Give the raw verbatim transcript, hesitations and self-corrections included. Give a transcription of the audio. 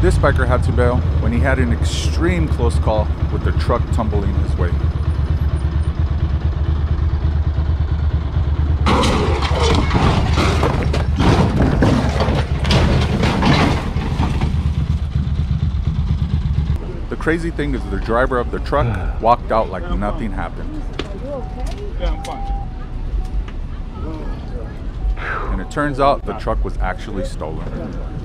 This biker had to bail when he had an extreme close call with the truck tumbling his way. The crazy thing is the driver of the truck walked out like nothing happened. Yeah, I'm fine. And it turns out the truck was actually stolen.